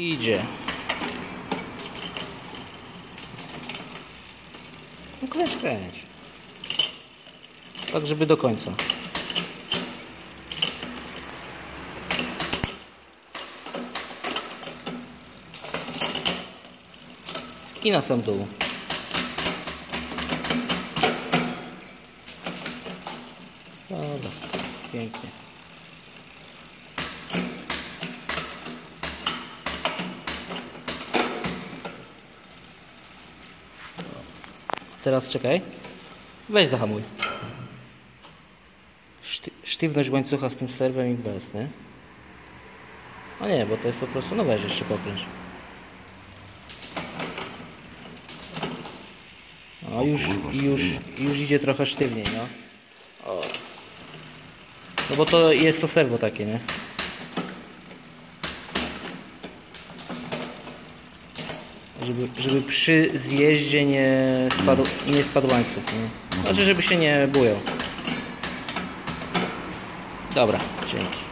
idzie. No kręć, kręć. Tak, żeby do końca. I na sam dół. Dobra, pięknie. Teraz czekaj. Weź zahamuj. Sztywność łańcucha z tym serwem i bez, nie? A nie, bo to jest po prostu... No weź jeszcze popręż. No już idzie trochę sztywniej, no. O. No bo to jest to serwo takie, nie? Żeby przy zjeździe nie spadł łańcuch. Nie? Znaczy, żeby się nie bujał. Dobra, dzięki.